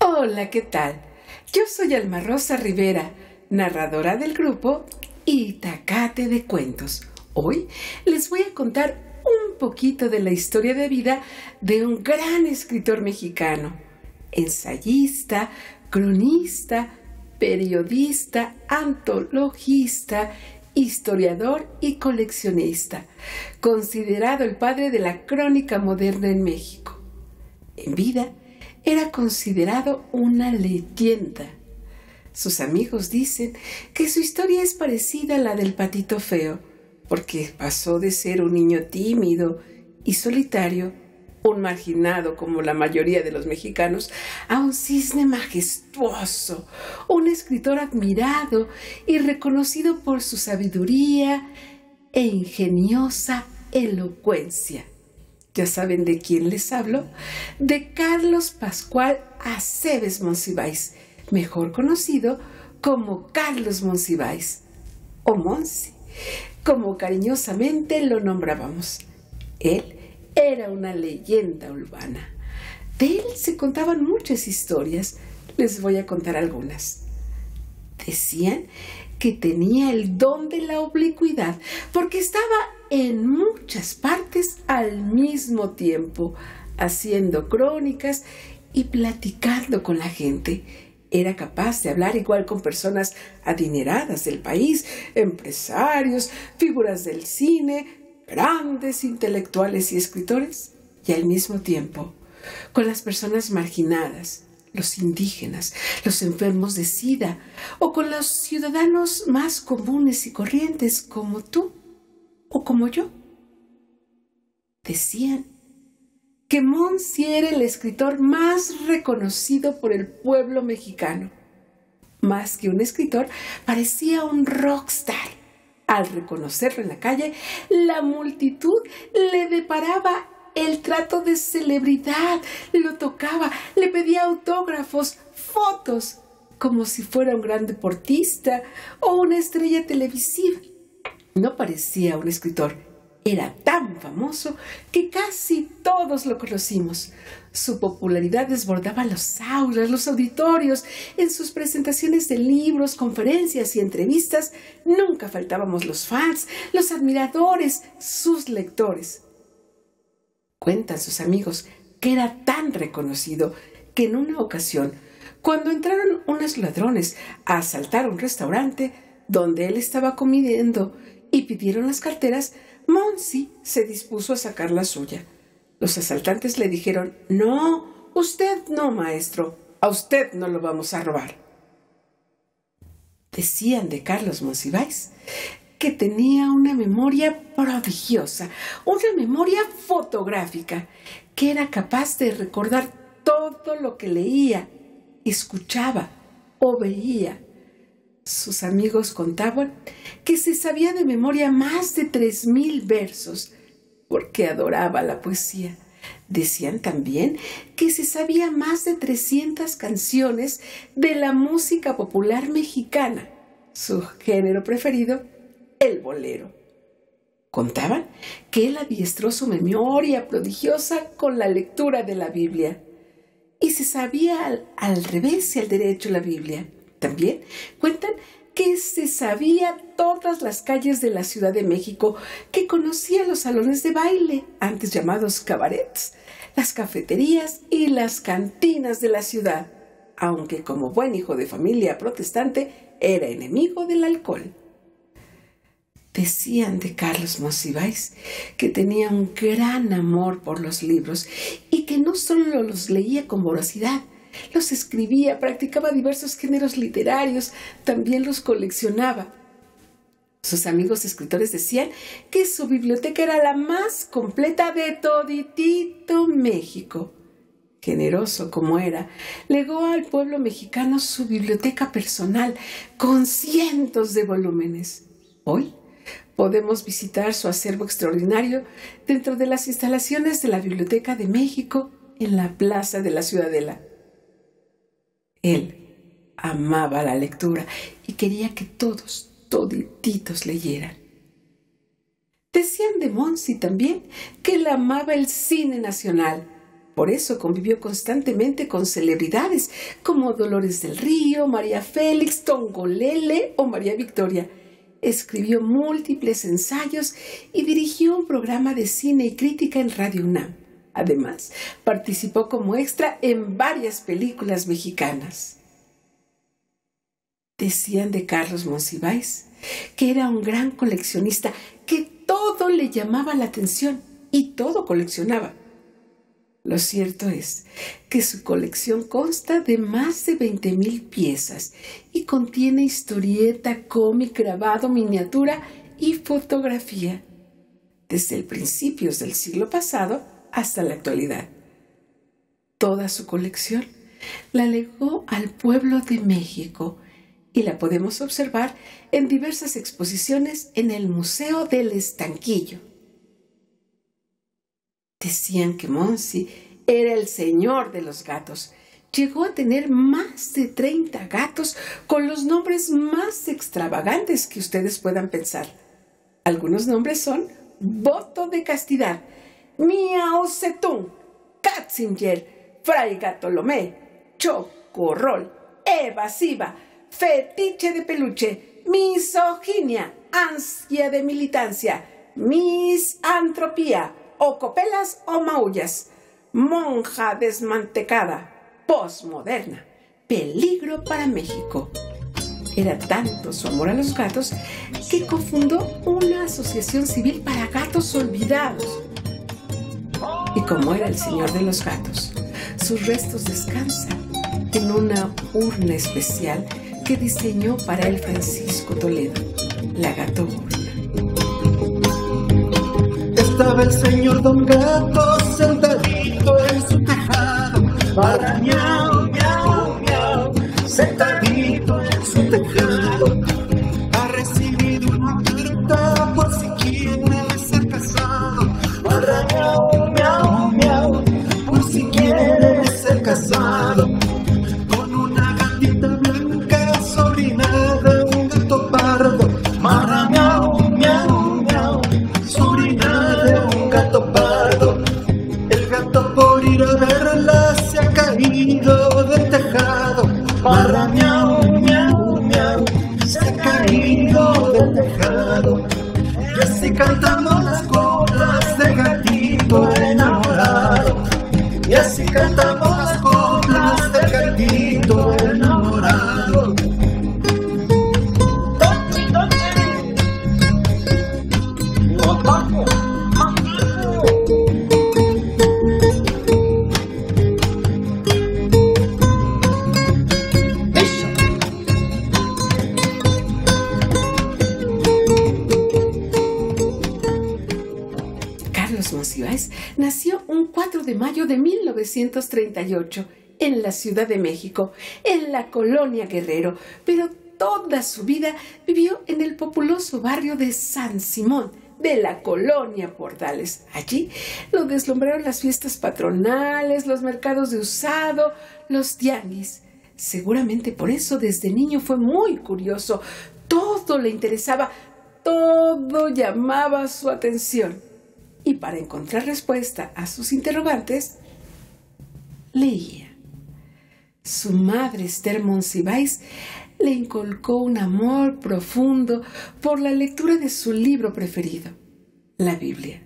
Hola, ¿qué tal? Yo soy Alma Rosa Rivera, narradora del grupo Itacate de Cuentos. Hoy les voy a contar un poquito de la historia de vida de un gran escritor mexicano, ensayista, cronista, periodista, antologista, historiador y coleccionista, considerado el padre de la crónica moderna en México. En vida era considerado una leyenda. Sus amigos dicen que su historia es parecida a la del patito feo, porque pasó de ser un niño tímido y solitario, un marginado como la mayoría de los mexicanos, a un cisne majestuoso, un escritor admirado y reconocido por su sabiduría e ingeniosa elocuencia. Ya saben de quién les hablo, de Carlos Pascual Aceves Monsiváis, mejor conocido como Carlos Monsiváis, o Monsi, como cariñosamente lo nombrábamos. Él era una leyenda urbana. De él se contaban muchas historias. Les voy a contar algunas. Decían que tenía el don de la oblicuidad porque estaba en muchas partes al mismo tiempo, haciendo crónicas y platicando con la gente. Era capaz de hablar igual con personas adineradas del país, empresarios, figuras del cine, grandes intelectuales y escritores, y al mismo tiempo con las personas marginadas, los indígenas, los enfermos de SIDA o con los ciudadanos más comunes y corrientes como tú o como yo. Decían que Monsi era el escritor más reconocido por el pueblo mexicano. Más que un escritor, parecía un rockstar. Al reconocerlo en la calle, la multitud le deparaba el trato de celebridad, lo tocaba, le pedía autógrafos, fotos, como si fuera un gran deportista o una estrella televisiva. No parecía un escritor, era tan famoso que casi todos lo conocimos. Su popularidad desbordaba las aulas, los auditorios. En sus presentaciones de libros, conferencias y entrevistas nunca faltábamos los fans, los admiradores, sus lectores. Cuentan sus amigos que era tan reconocido que en una ocasión, cuando entraron unos ladrones a asaltar un restaurante donde él estaba comiendo y pidieron las carteras, Monsi se dispuso a sacar la suya. Los asaltantes le dijeron: «No, usted no, maestro, a usted no lo vamos a robar». Decían de Carlos Monsiváis que tenía una memoria prodigiosa, una memoria fotográfica, que era capaz de recordar todo lo que leía, escuchaba o veía. Sus amigos contaban que se sabía de memoria más de 3000 versos, porque adoraba la poesía. Decían también que se sabía más de 300 canciones de la música popular mexicana, su género preferido, el bolero. Contaban que él adiestró su memoria prodigiosa con la lectura de la Biblia y se sabía al revés y al derecho la Biblia. También cuentan que se sabía todas las calles de la Ciudad de México, que conocía los salones de baile, antes llamados cabarets, las cafeterías y las cantinas de la ciudad, aunque como buen hijo de familia protestante era enemigo del alcohol. Decían de Carlos Monsiváis que tenía un gran amor por los libros y que no solo los leía con voracidad, los escribía, practicaba diversos géneros literarios, también los coleccionaba. Sus amigos escritores decían que su biblioteca era la más completa de toditito México. Generoso como era, legó al pueblo mexicano su biblioteca personal con cientos de volúmenes. Hoy podemos visitar su acervo extraordinario dentro de las instalaciones de la Biblioteca de México en la Plaza de la Ciudadela. Él amaba la lectura y quería que todos, todititos leyeran. Decían de Monsi también que él amaba el cine nacional, Por eso convivió constantemente con celebridades como Dolores del Río, María Félix, Tongolele o María Victoria. Escribió múltiples ensayos y dirigió un programa de cine y crítica en Radio UNAM. Además, participó como extra en varias películas mexicanas. Decían de Carlos Monsiváis que era un gran coleccionista, que todo le llamaba la atención y todo coleccionaba. Lo cierto es que su colección consta de más de 20,000 piezas y contiene historieta, cómic, grabado, miniatura y fotografía, desde principios del siglo pasado hasta la actualidad. Toda su colección la legó al pueblo de México y la podemos observar en diversas exposiciones en el Museo del Estanquillo. Decían que Monsi era el señor de los gatos. Llegó a tener más de 30 gatos con los nombres más extravagantes que ustedes puedan pensar. Algunos nombres son Voto de Castidad, Miao Zetún, Katzinger, Fray Gatolomé, Chocorrol, Evasiva, Fetiche de Peluche, Misoginia, Ansia de Militancia, Misantropía, o copelas o maullas, monja desmantecada, posmoderna, peligro para México. Era tanto su amor a los gatos que cofundó una asociación civil para gatos olvidados. Y como era el señor de los gatos, sus restos descansan en una urna especial que diseñó para él Francisco Toledo, la gato urna. Estaba el señor Don Gato sentadito en su tejado, para miau, miau, miau, sentadito en su tejado. Ha recibido una carta por si quiere ser casado, para miau, miau, miau, por si quiere ser casado. Con una gatita blanca, sobrina de un gato pardo, para miau, miau, miau, sobrina del tejado, barra miau, miau, miau, se ha caído del tejado. Y así cantamos las coplas de gatito enamorado, y así cantamos las coplas de gatito enamorado. Nació un 4 de mayo de 1938 en la Ciudad de México, en la colonia Guerrero, pero toda su vida vivió en el populoso barrio de San Simón, de la colonia Portales. Allí lo deslumbraron las fiestas patronales, los mercados de usado, los tianguis. Seguramente por eso desde niño fue muy curioso, todo le interesaba, todo llamaba su atención. Y para encontrar respuesta a sus interrogantes, leía. Su madre, Esther Monsiváis, le inculcó un amor profundo por la lectura de su libro preferido, la Biblia.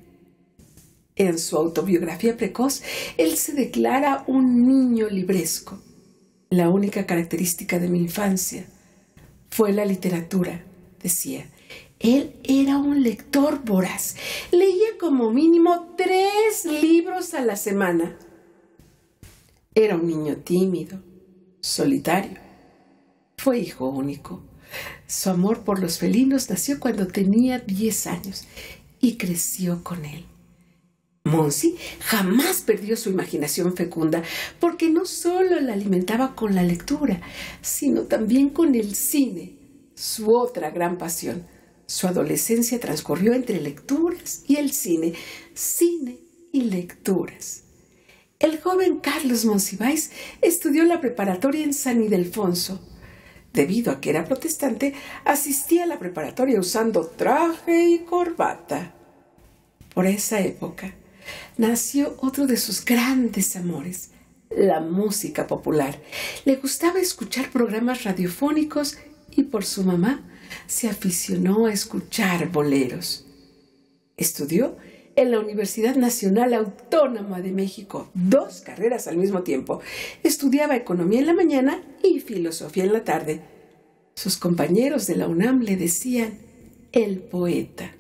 En su autobiografía precoz, él se declara un niño libresco. La única característica de mi infancia fue la literatura, decía. Él era un lector voraz. Leía como mínimo 3 libros a la semana. Era un niño tímido, solitario. Fue hijo único. Su amor por los felinos nació cuando tenía 10 años y creció con él. Monsi jamás perdió su imaginación fecunda porque no solo la alimentaba con la lectura, sino también con el cine, su otra gran pasión. Su adolescencia transcurrió entre lecturas y el cine, y lecturas. El joven Carlos Monsiváis estudió la preparatoria en San Ildefonso. Debido a que era protestante, asistía a la preparatoria usando traje y corbata. Por esa época, nació otro de sus grandes amores, la música popular. Le gustaba escuchar programas radiofónicos y por su mamá se aficionó a escuchar boleros. Estudió en la Universidad Nacional Autónoma de México, 2 carreras al mismo tiempo. Estudiaba economía en la mañana y filosofía en la tarde. Sus compañeros de la UNAM le decían el poeta.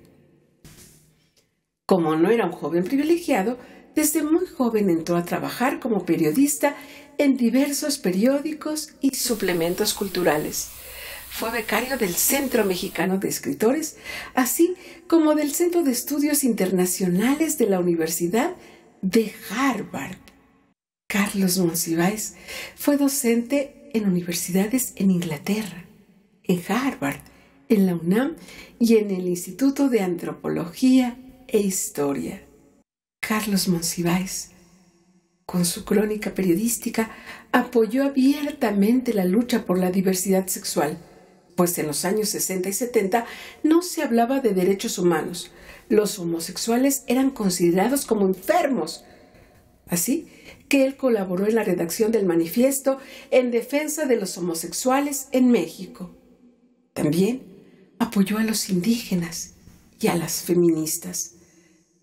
Como no era un joven privilegiado, desde muy joven entró a trabajar como periodista en diversos periódicos y suplementos culturales. Fue becario del Centro Mexicano de Escritores, así como del Centro de Estudios Internacionales de la Universidad de Harvard. Carlos Monsiváis fue docente en universidades en Inglaterra, en Harvard, en la UNAM y en el Instituto de Antropología e Historia. Carlos Monsiváis, con su crónica periodística, apoyó abiertamente la lucha por la diversidad sexual, pues en los años 60 y 70 no se hablaba de derechos humanos. Los homosexuales eran considerados como enfermos. Así que él colaboró en la redacción del manifiesto en defensa de los homosexuales en México. También apoyó a los indígenas y a las feministas.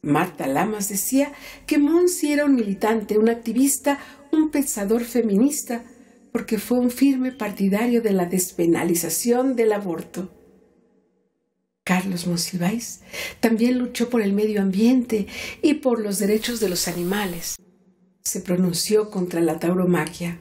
Marta Lamas decía que Monsi era un militante, un activista, un pensador feminista, porque fue un firme partidario de la despenalización del aborto. Carlos Monsiváis también luchó por el medio ambiente y por los derechos de los animales. Se pronunció contra la tauromaquia.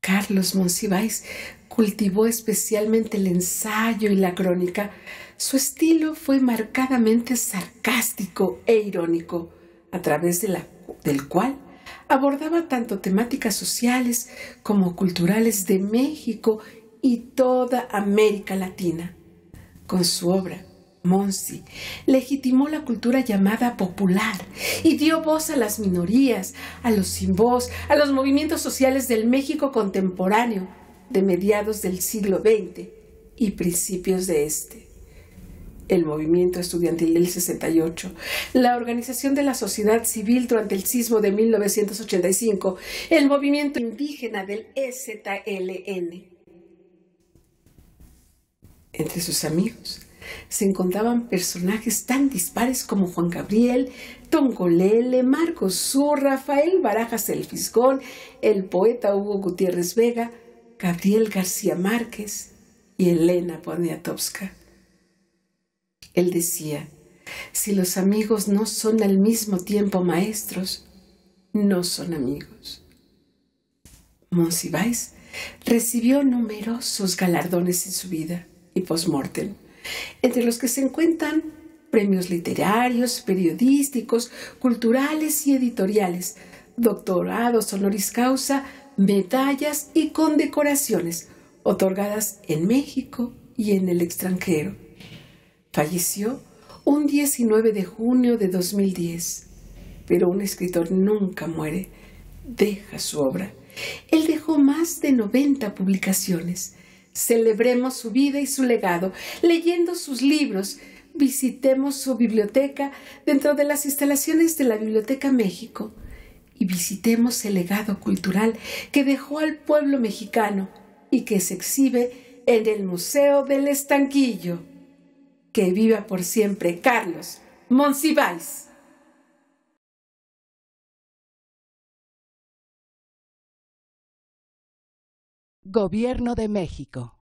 Carlos Monsiváis cultivó especialmente el ensayo y la crónica. Su estilo fue marcadamente sarcástico e irónico, a través del cual abordaba tanto temáticas sociales como culturales de México y toda América Latina. Con su obra, Monsi legitimó la cultura llamada popular y dio voz a las minorías, a los sin voz, a los movimientos sociales del México contemporáneo de mediados del siglo XX y principios de este. El movimiento estudiantil del 68, la organización de la sociedad civil durante el sismo de 1985, el movimiento indígena del EZLN. Entre sus amigos se encontraban personajes tan dispares como Juan Gabriel, Tongolele, Marcos Sur, Rafael Barajas el Fisgón, el poeta Hugo Gutiérrez Vega, Gabriel García Márquez y Elena Poniatowska. Él decía, si los amigos no son al mismo tiempo maestros, no son amigos. Monsiváis recibió numerosos galardones en su vida y post-mortem, entre los que se encuentran premios literarios, periodísticos, culturales y editoriales, doctorados honoris causa, medallas y condecoraciones otorgadas en México y en el extranjero. Falleció un 19 de junio de 2010, pero un escritor nunca muere, deja su obra. Él dejó más de 90 publicaciones. Celebremos su vida y su legado, leyendo sus libros. Visitemos su biblioteca dentro de las instalaciones de la Biblioteca México y visitemos el legado cultural que dejó al pueblo mexicano y que se exhibe en el Museo del Estanquillo. Que viva por siempre Carlos Monsiváis. Gobierno de México.